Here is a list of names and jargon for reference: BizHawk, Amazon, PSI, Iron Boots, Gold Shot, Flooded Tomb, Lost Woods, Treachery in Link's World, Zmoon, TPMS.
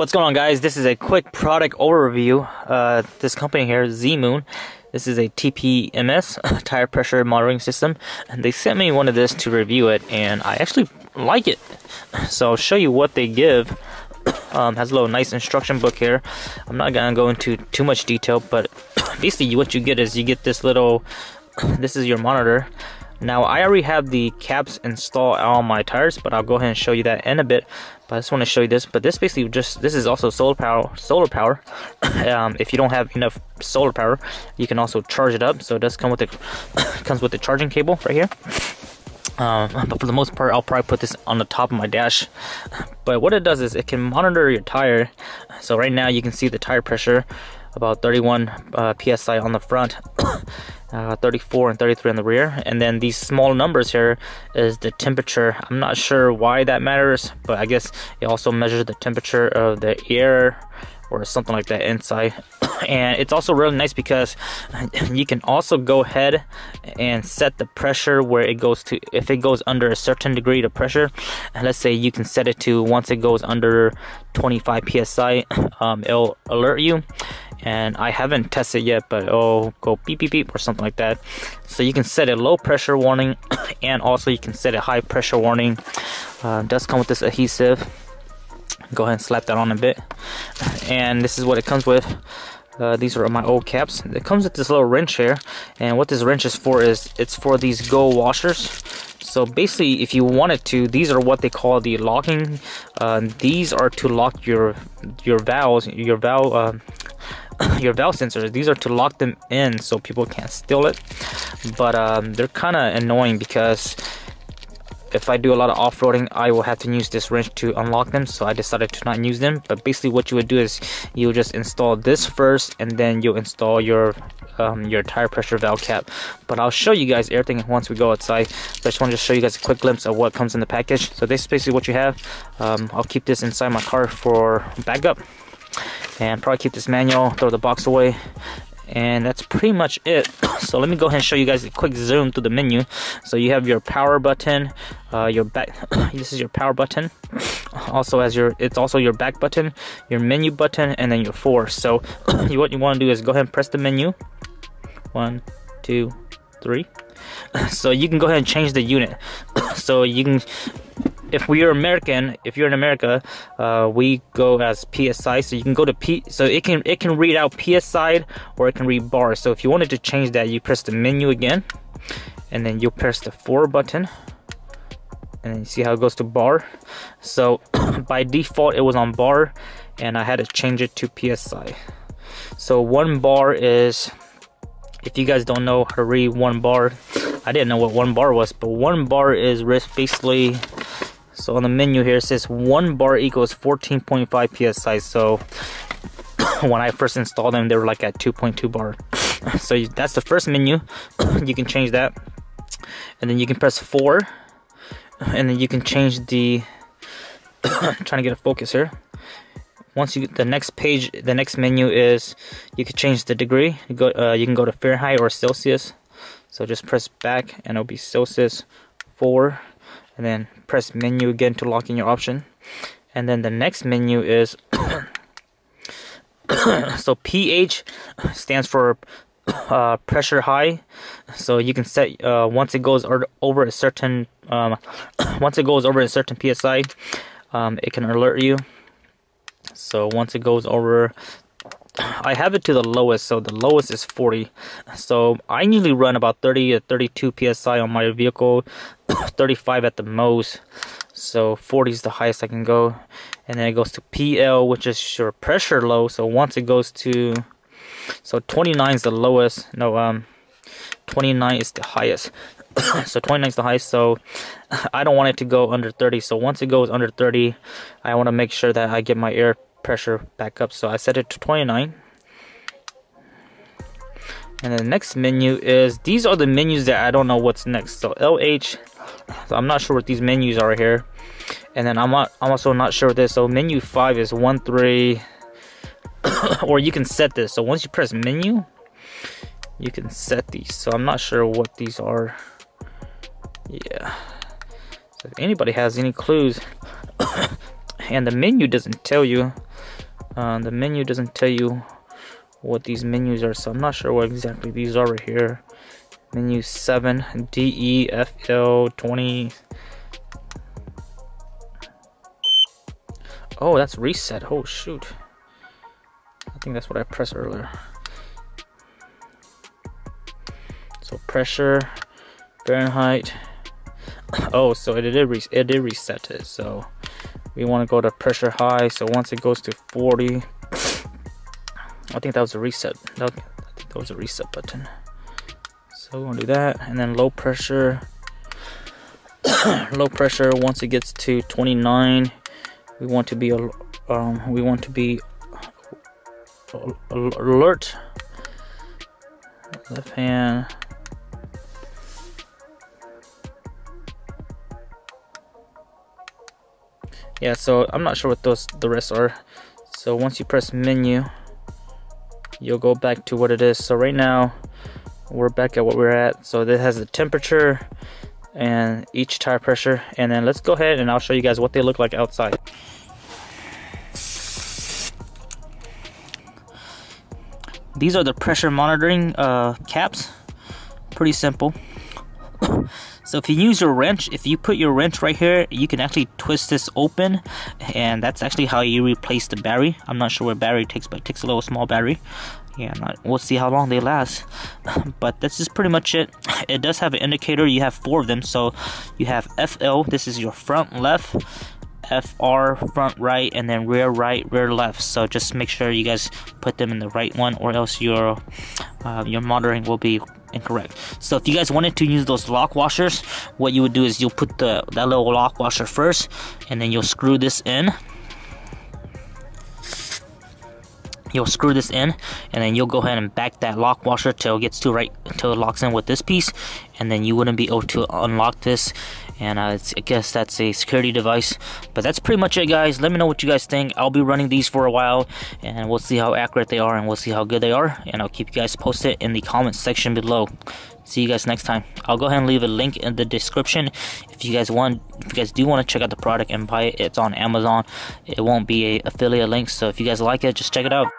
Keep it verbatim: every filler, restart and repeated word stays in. What's going on, guys? This is a quick product overview. Uh, this company here, Zmoon. This is a T P M S, tire pressure monitoring system. And they sent me one of this to review it, and I actually like it. So I'll show you what they give. Um, has a little nice instruction book here. I'm not gonna go into too much detail, but basically what you get is you get this little. This is your monitor. Now I already have the caps installed on my tires, but I'll go ahead and show you that in a bit. But I just want to show you this. But this basically just this is also solar power. Solar power. um, if you don't have enough solar power, you can also charge it up. So it does come with the comes with the charging cable right here. Um, but for the most part, I'll probably put this on the top of my dash. But what it does is it can monitor your tire. So right now you can see the tire pressure, about thirty-one uh, P S I on the front. Uh, thirty-four and thirty-three on the rear, and then these small numbers here is the temperature. I'm not sure why that matters, but I guess it also measures the temperature of the air or something like that inside. And it's also really nice because you can also go ahead and set the pressure where it goes to. If it goes under a certain degree of pressure, and let's say you can set it to, once it goes under twenty-five P S I, um, it'll alert you. And I haven't tested yet, but it'll go beep beep beep or something like that. So you can set a low pressure warning, and also you can set a high pressure warning. Uh, it does come with this adhesive. Go ahead and slap that on a bit. And this is what it comes with. Uh, these are my old caps. It comes with this little wrench here, and what this wrench is for is it's for these go washers. So basically, if you wanted to, these are what they call the locking. Uh, these are to lock your your valves, your valve. Uh, your valve sensors. These are to lock them in so people can't steal it, but um, they're kind of annoying because if I do a lot of off-roading, I will have to use this wrench to unlock them, so I decided to not use them. But basically what you would do is you'll just install this first, and then you'll install your um, your tire pressure valve cap. But I'll show you guys everything once we go outside, but I just want to show you guys a quick glimpse of what comes in the package. So this is basically what you have. um, I'll keep this inside my car for backup, and probably keep this manual, throw the box away, and that's pretty much it. So let me go ahead and show you guys a quick zoom through the menu. So you have your power button, uh, your back. This is your power button. Also as your, it's also your back button, your menu button, and then your force. So you, what you want to do is go ahead and press the menu. One, two, three. So you can go ahead and change the unit. So you can. If we are American, if you're in America, uh, we go as P S I. So you can go to P. So it can it can read out P S I or it can read bars. So if you wanted to change that, you press the menu again, and then you press the four button, and you see how it goes to bar. So by default, it was on bar, and I had to change it to P S I. So one bar is, if you guys don't know how to read one bar, I didn't know what one bar was, but one bar is basically. So on the menu here it says one bar equals fourteen point five P S I. So when I first installed them, they were like at two point two bar. So you, that's the first menu. You can change that, and then you can press four, and then you can change the. Trying to get a focus here. Once you get the next page, the next menu is you can change the degree. You go, uh, you can go to Fahrenheit or Celsius. So just press back, and it'll be Celsius four. And then press menu again to lock in your option, and then the next menu is so pH stands for uh, pressure high. So you can set uh, once it goes over a certain um, once it goes over a certain P S I, um, it can alert you. So once it goes over, I have it to the lowest, so the lowest is forty. So I usually run about thirty to thirty-two P S I on my vehicle, thirty-five at the most. So forty is the highest I can go, and then it goes to P L, which is your pressure low. So once it goes to, so twenty-nine is the lowest. No, um, twenty-nine is the highest. So twenty-nine is the highest. So I don't want it to go under thirty. So once it goes under thirty, I want to make sure that I get my air pressure back up, so I set it to twenty-nine. And the next menu is, these are the menus that I don't know what's next. So L H, so I'm not sure what these menus are here, and then I'm not, I'm also not sure what this. So menu five is one three, or you can set this. So once you press menu, you can set these. So I'm not sure what these are. Yeah. So if anybody has any clues. and the menu doesn't tell you uh, the menu doesn't tell you what these menus are, so I'm not sure what exactly these are right here. Menu seven, D E F L twenty. Oh, that's reset. Oh shoot, I think that's what I pressed earlier. So pressure, Fahrenheit. Oh, so it did re it did reset it. So we want to go to pressure high. So once it goes to forty, I think that was a reset. That, I think that was a reset button. So we're gonna do that, and then low pressure. Low pressure. Once it gets to twenty-nine, we want to be um, we want to be alert. Left hand. Yeah, so I'm not sure what those the rest are. So once you press menu, you'll go back to what it is. So right now we're back at what we're at. So this has the temperature and each tire pressure, and then let's go ahead and I'll show you guys what they look like outside. These are the pressure monitoring uh, caps. Pretty simple. So if you use your wrench, if you put your wrench right here, you can actually twist this open, and that's actually how you replace the battery. I'm not sure what battery it takes, but it takes a little small battery. Yeah, not, we'll see how long they last. But this is pretty much it. It does have an indicator. You have four of them. So you have F L, this is your front left, F R front right, and then rear right, rear left. So just make sure you guys put them in the right one, or else your uh, your monitoring will be incorrect. So if you guys wanted to use those lock washers, what you would do is you'll put the that little lock washer first, and then you'll screw this in. You'll screw this in, and then you'll go ahead and back that lock washer till it gets to right, till it locks in with this piece, and then you wouldn't be able to unlock this. And uh, it's, I guess that's a security device. But that's pretty much it, guys. Let me know what you guys think. I'll be running these for a while, and we'll see how accurate they are, and we'll see how good they are. And I'll keep you guys posted in the comments section below. See you guys next time. I'll go ahead and leave a link in the description if you guys want. If you guys do want to check out the product and buy it, it's on Amazon. It won't be an affiliate link, so if you guys like it, just check it out.